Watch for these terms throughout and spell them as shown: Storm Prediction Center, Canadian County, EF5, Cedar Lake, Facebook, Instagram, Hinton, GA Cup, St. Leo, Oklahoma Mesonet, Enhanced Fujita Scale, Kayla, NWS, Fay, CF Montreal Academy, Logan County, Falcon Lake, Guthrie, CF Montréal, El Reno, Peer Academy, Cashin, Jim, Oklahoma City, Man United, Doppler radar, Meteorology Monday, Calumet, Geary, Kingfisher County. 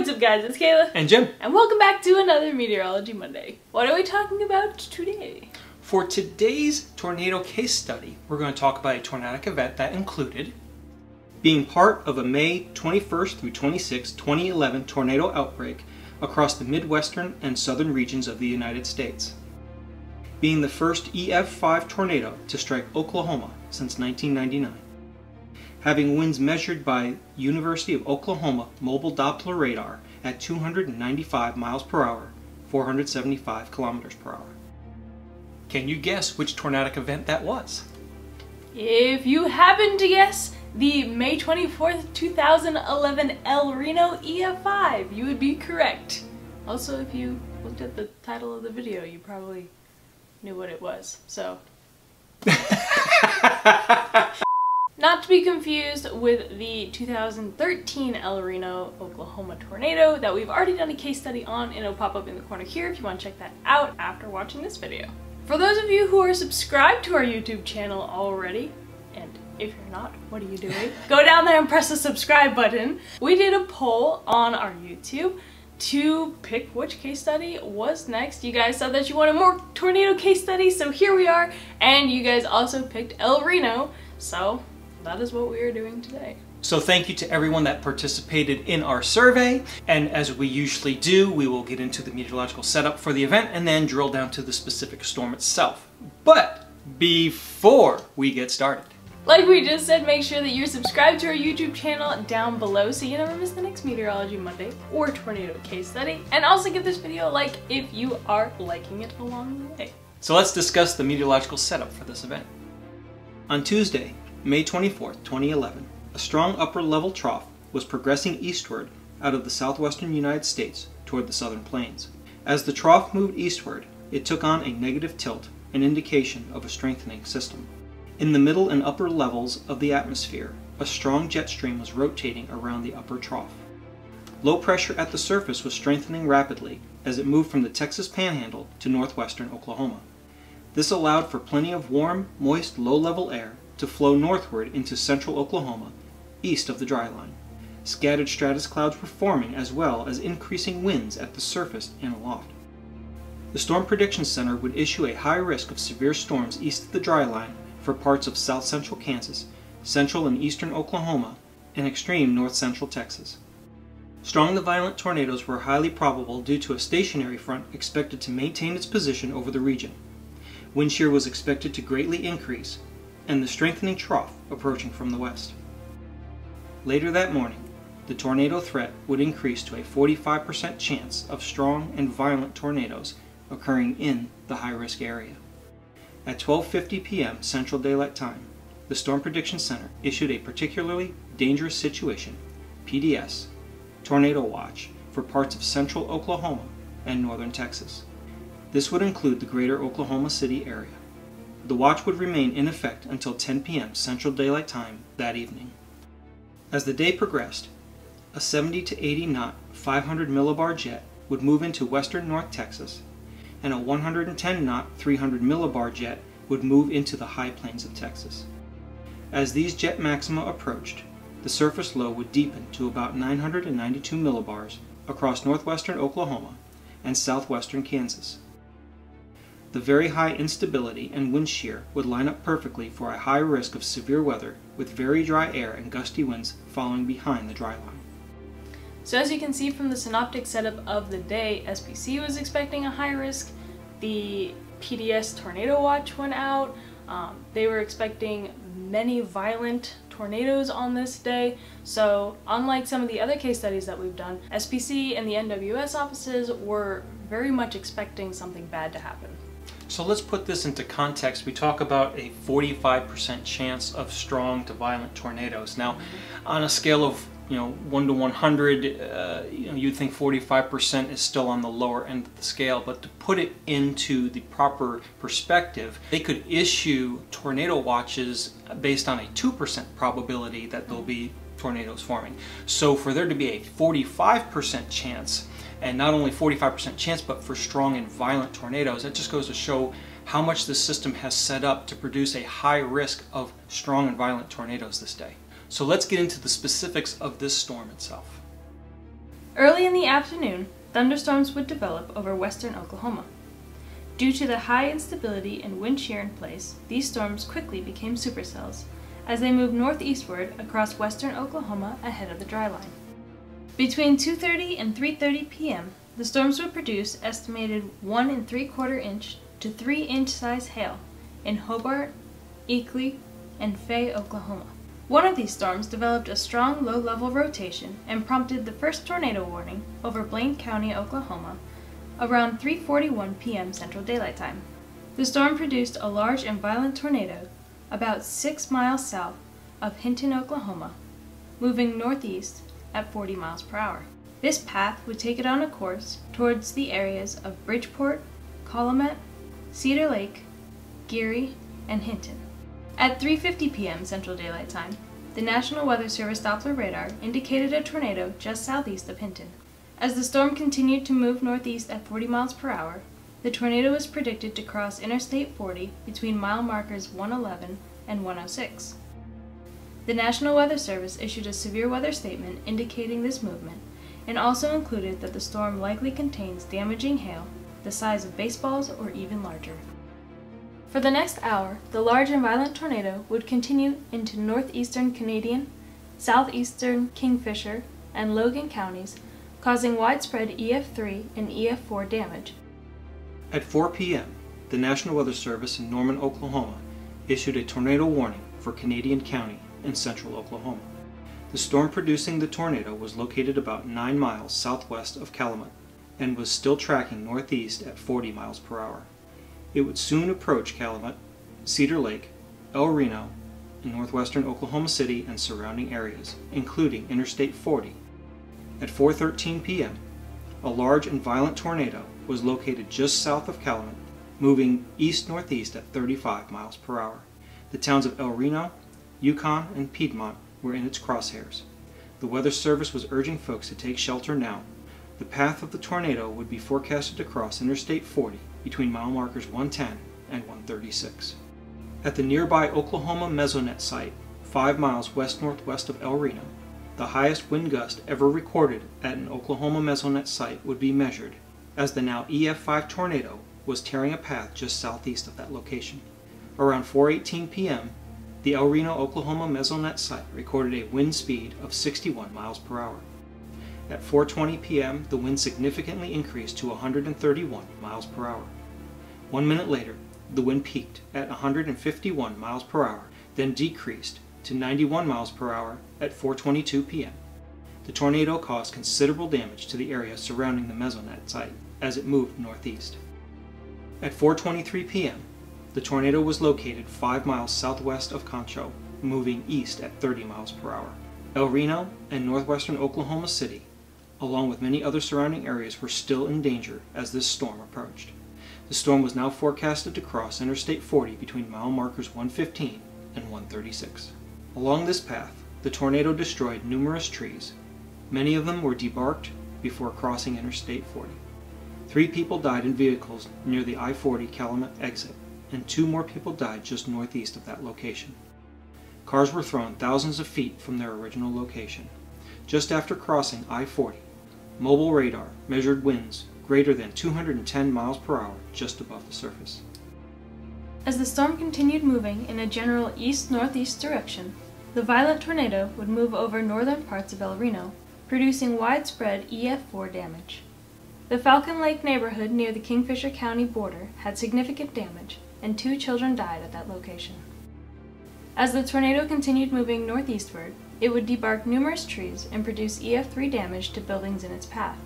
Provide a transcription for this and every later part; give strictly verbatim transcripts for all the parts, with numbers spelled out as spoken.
What's up, guys? It's Kayla. And Jim. And welcome back to another Meteorology Monday. What are we talking about today? For today's tornado case study, we're going to talk about a tornadic event that included being part of a May twenty-first through twenty-sixth, twenty eleven tornado outbreak across the Midwestern and Southern regions of the United States, being the first E F five tornado to strike Oklahoma since nineteen ninety-nine, having winds measured by University of Oklahoma mobile Doppler radar at two hundred ninety-five miles per hour, four hundred seventy-five kilometers per hour. Can you guess which tornadic event that was? If you happen to guess the May twenty-fourth, two thousand eleven El Reno E F five, you would be correct. Also, if you looked at the title of the video, you probably knew what it was, so. Not to be confused with the two thousand thirteen El Reno, Oklahoma tornado that we've already done a case study on, and it'll pop up in the corner here if you want to check that out after watching this video. For those of you who are subscribed to our YouTube channel already, and if you're not, what are you doing? Go down there and press the subscribe button. We did a poll on our YouTube to pick which case study was next. You guys said that you wanted more tornado case studies, so here we are, and you guys also picked El Reno, so that is what we are doing today. So thank you to everyone that participated in our survey, and as we usually do, we will get into the meteorological setup for the event and then drill down to the specific storm itself. But before we get started, like we just said, make sure that you're subscribed to our YouTube channel down below so you never miss the next Meteorology Monday or tornado case study, and also give this video a like if you are liking it along the way. So let's discuss the meteorological setup for this event. On Tuesday, May twenty-fourth, twenty eleven, a strong upper level trough was progressing eastward out of the southwestern United States toward the southern plains. As the trough moved eastward, it took on a negative tilt, an indication of a strengthening system. In the middle and upper levels of the atmosphere, a strong jet stream was rotating around the upper trough. Low pressure at the surface was strengthening rapidly as it moved from the Texas Panhandle to northwestern Oklahoma. This allowed for plenty of warm, moist, low-level air to flow northward into central Oklahoma, east of the dry line. Scattered stratus clouds were forming, as well as increasing winds at the surface and aloft. The Storm Prediction Center would issue a high risk of severe storms east of the dry line for parts of south central Kansas, central and eastern Oklahoma, and extreme north central Texas. Strong to violent tornadoes were highly probable due to a stationary front expected to maintain its position over the region. Wind shear was expected to greatly increase, and the strengthening trough approaching from the west. Later that morning, the tornado threat would increase to a forty-five percent chance of strong and violent tornadoes occurring in the high-risk area. At twelve fifty p m Central Daylight Time, the Storm Prediction Center issued a particularly dangerous situation, P D S, tornado watch for parts of central Oklahoma and northern Texas. This would include the greater Oklahoma City area. The watch would remain in effect until ten p m Central Daylight Time that evening. As the day progressed, a seventy to eighty knot five hundred millibar jet would move into western North Texas, and a one hundred ten knot three hundred millibar jet would move into the high plains of Texas. As these jet maxima approached, the surface low would deepen to about nine hundred ninety-two millibars across northwestern Oklahoma and southwestern Kansas. The very high instability and wind shear would line up perfectly for a high risk of severe weather with very dry air and gusty winds following behind the dry line. So as you can see from the synoptic setup of the day, S P C was expecting a high risk, the P D S tornado watch went out, um, they were expecting many violent tornadoes on this day, so unlike some of the other case studies that we've done, S P C and the N W S offices were very much expecting something bad to happen. So let's put this into context. We talk about a forty-five percent chance of strong to violent tornadoes. Now, on a scale of, you know, one to one hundred, uh, you know, you'd think forty-five percent is still on the lower end of the scale, but to put it into the proper perspective, they could issue tornado watches based on a two percent probability that there'll be tornadoes forming. So for there to be a forty-five percent chance, and not only forty-five percent chance, but for strong and violent tornadoes, it just goes to show how much this system has set up to produce a high risk of strong and violent tornadoes this day. So let's get into the specifics of this storm itself. Early in the afternoon, thunderstorms would develop over western Oklahoma. Due to the high instability and wind shear in place, these storms quickly became supercells as they moved northeastward across western Oklahoma ahead of the dry line. Between two thirty and three thirty p m, the storms would produce estimated one and three quarter inch to three inch size hail in Hobart, Eakley, and Fay, Oklahoma. One of these storms developed a strong low-level rotation and prompted the first tornado warning over Blaine County, Oklahoma, around three forty-one p m Central Daylight Time. The storm produced a large and violent tornado about six miles south of Hinton, Oklahoma, moving northeast at forty miles per hour. This path would take it on a course towards the areas of Bridgeport, Calumet, Cedar Lake, Geary, and Hinton. At three fifty p m Central Daylight Time, the National Weather Service Doppler radar indicated a tornado just southeast of Hinton. As the storm continued to move northeast at forty miles per hour, the tornado was predicted to cross Interstate forty between mile markers one eleven and one oh six. The National Weather Service issued a severe weather statement indicating this movement, and also included that the storm likely contains damaging hail the size of baseballs or even larger. For the next hour, the large and violent tornado would continue into northeastern Canadian, southeastern Kingfisher, and Logan counties, causing widespread E F three and E F four damage. At four p m, the National Weather Service in Norman, Oklahoma, issued a tornado warning for Canadian County and central Oklahoma. The storm producing the tornado was located about nine miles southwest of Calumet and was still tracking northeast at forty miles per hour. It would soon approach Calumet, Cedar Lake, El Reno, and northwestern Oklahoma City and surrounding areas, including Interstate forty. At four thirteen p m, a large and violent tornado was located just south of Calumet, moving east-northeast at thirty-five miles per hour. The towns of El Reno, Yukon, and Piedmont were in its crosshairs. The Weather Service was urging folks to take shelter now. The path of the tornado would be forecasted to cross Interstate forty between mile markers one ten and one thirty-six. At the nearby Oklahoma Mesonet site, five miles west-northwest of El Reno, the highest wind gust ever recorded at an Oklahoma Mesonet site would be measured, as the now E F five tornado was tearing a path just southeast of that location. Around four eighteen p m, the El Reno, Oklahoma Mesonet site recorded a wind speed of sixty-one miles per hour. At four twenty p m, the wind significantly increased to one hundred thirty-one miles per hour. One minute later, the wind peaked at one hundred fifty-one miles per hour, then decreased to ninety-one miles per hour at four twenty-two p m The tornado caused considerable damage to the area surrounding the Mesonet site as it moved northeast. At four twenty-three p m, the tornado was located five miles southwest of Concho, moving east at thirty miles per hour. El Reno and northwestern Oklahoma City, along with many other surrounding areas, were still in danger as this storm approached. The storm was now forecasted to cross Interstate forty between mile markers one fifteen and one thirty-six. Along this path, the tornado destroyed numerous trees. Many of them were debarked before crossing Interstate forty. Three people died in vehicles near the I forty Calumet exit, and two more people died just northeast of that location. Cars were thrown thousands of feet from their original location. Just after crossing I forty, mobile radar measured winds greater than two hundred ten miles per hour just above the surface. As the storm continued moving in a general east-northeast direction, the violent tornado would move over northern parts of El Reno, producing widespread E F four damage. The Falcon Lake neighborhood near the Kingfisher County border had significant damage, and two children died at that location. As the tornado continued moving northeastward, it would debark numerous trees and produce E F three damage to buildings in its path.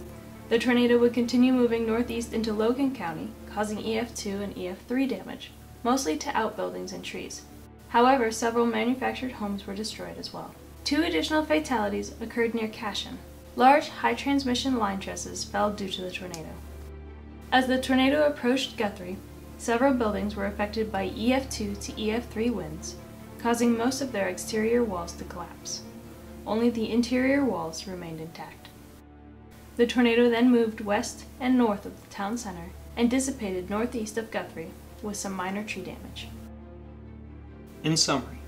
The tornado would continue moving northeast into Logan County, causing E F two and E F three damage, mostly to outbuildings and trees. However, several manufactured homes were destroyed as well. Two additional fatalities occurred near Cashin. Large, high-transmission line trusses fell due to the tornado. As the tornado approached Guthrie, several buildings were affected by E F two to E F three winds, causing most of their exterior walls to collapse. Only the interior walls remained intact. The tornado then moved west and north of the town center and dissipated northeast of Guthrie with some minor tree damage. In summary,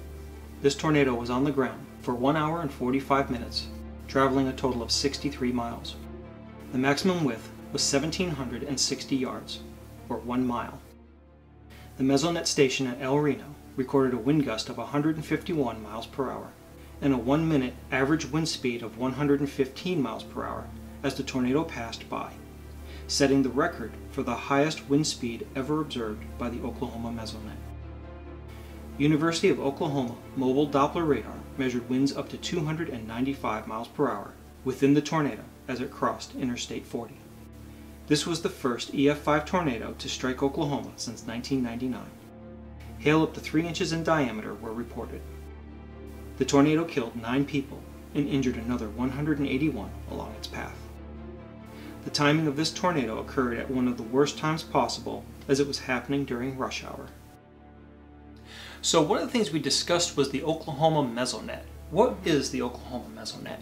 this tornado was on the ground for one hour and forty-five minutes, traveling a total of sixty-three miles. The maximum width was one thousand seven hundred sixty yards, or one mile. The Mesonet station at El Reno recorded a wind gust of one hundred fifty-one miles per hour and a one-minute average wind speed of one hundred fifteen miles per hour as the tornado passed by, setting the record for the highest wind speed ever observed by the Oklahoma Mesonet. University of Oklahoma mobile Doppler radar measured winds up to two hundred ninety-five miles per hour within the tornado as it crossed Interstate forty. This was the first E F five tornado to strike Oklahoma since nineteen ninety-nine. Hail up to three inches in diameter were reported. The tornado killed nine people and injured another one hundred eighty-one along its path. The timing of this tornado occurred at one of the worst times possible, as it was happening during rush hour. So one of the things we discussed was the Oklahoma Mesonet. What is the Oklahoma Mesonet?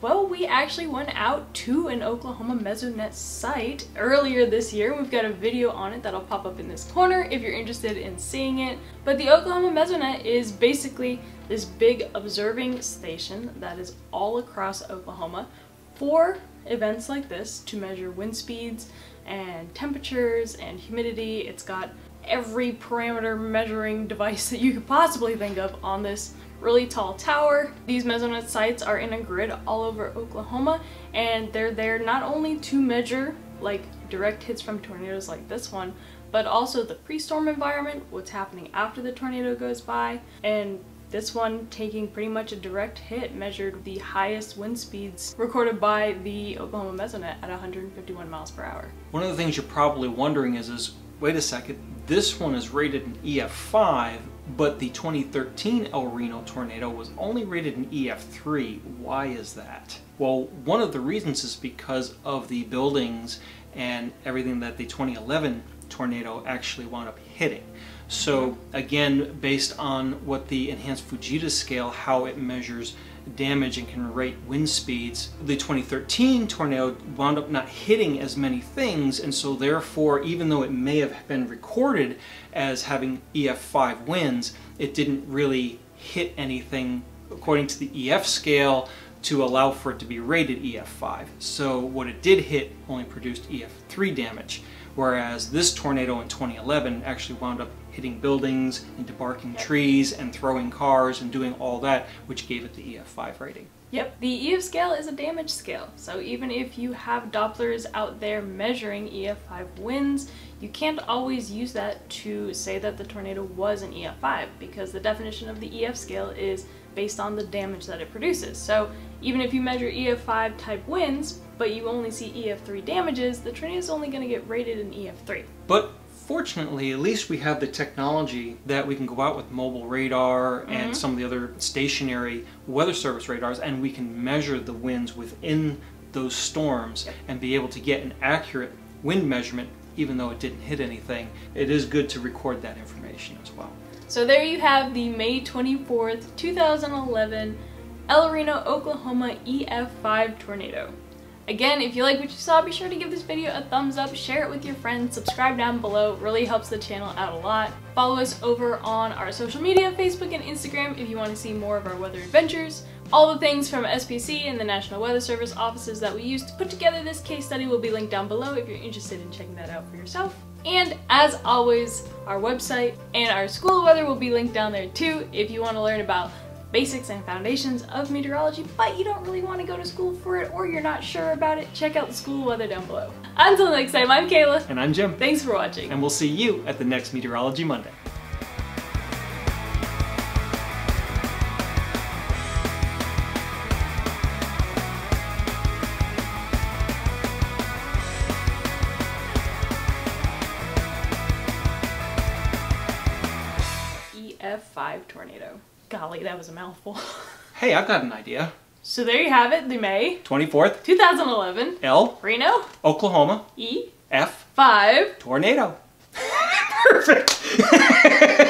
Well, we actually went out to an Oklahoma Mesonet site earlier this year. We've got a video on it that'll pop up in this corner if you're interested in seeing it. But the Oklahoma Mesonet is basically this big observing station that is all across Oklahoma for events like this to measure wind speeds and temperatures and humidity. It's got every parameter measuring device that you could possibly think of on this really tall tower. These Mesonet sites are in a grid all over Oklahoma, and they're there not only to measure like direct hits from tornadoes like this one, but also the pre-storm environment, what's happening after the tornado goes by. And this one, taking pretty much a direct hit, measured the highest wind speeds recorded by the Oklahoma Mesonet at one hundred fifty-one miles per hour. One of the things you're probably wondering is, is wait a second, this one is rated an E F five, but the twenty thirteen El Reno tornado was only rated an E F three. Why is that? Well, one of the reasons is because of the buildings and everything that the twenty eleven tornado actually wound up hitting. So again, based on what the Enhanced Fujita Scale, how it measures damage and can rate wind speeds, the twenty thirteen tornado wound up not hitting as many things, and so therefore, even though it may have been recorded as having E F five winds, it didn't really hit anything according to the E F scale to allow for it to be rated E F five. So what it did hit only produced E F three damage, whereas this tornado in twenty eleven actually wound up hitting buildings and debarking yep. trees and throwing cars and doing all that, which gave it the E F five rating. Yep, the E F scale is a damage scale, so even if you have Dopplers out there measuring E F five winds, you can't always use that to say that the tornado was an E F five, because the definition of the E F scale is based on the damage that it produces. So even if you measure E F five type winds, but you only see E F three damages, the tornado is only going to get rated an E F three. But fortunately, at least we have the technology that we can go out with mobile radar mm-hmm. and some of the other stationary weather service radars, and we can measure the winds within those storms yep. and be able to get an accurate wind measurement, even though it didn't hit anything. It is good to record that information as well. So there you have the May twenty-fourth, two thousand eleven El Reno, Oklahoma E F five tornado. Again, if you like what you saw, be sure to give this video a thumbs up, share it with your friends, subscribe down below, really helps the channel out a lot. Follow us over on our social media, Facebook and Instagram, if you want to see more of our weather adventures. All the things from S P C and the National Weather Service offices that we used to put together this case study will be linked down below if you're interested in checking that out for yourself. And as always, our website and our school weather will be linked down there too if you want to learn about basics and foundations of meteorology, but you don't really want to go to school for it or you're not sure about it. Check out the school weather down below. Until next time, I'm Kayla. And I'm Jim. Thanks for watching. And we'll see you at the next Meteorology Monday. E F five tornado. Golly, that was a mouthful. Hey, I've got an idea. So there you have it, the May twenty-fourth, two thousand eleven El Reno, Oklahoma E F five tornado. Perfect.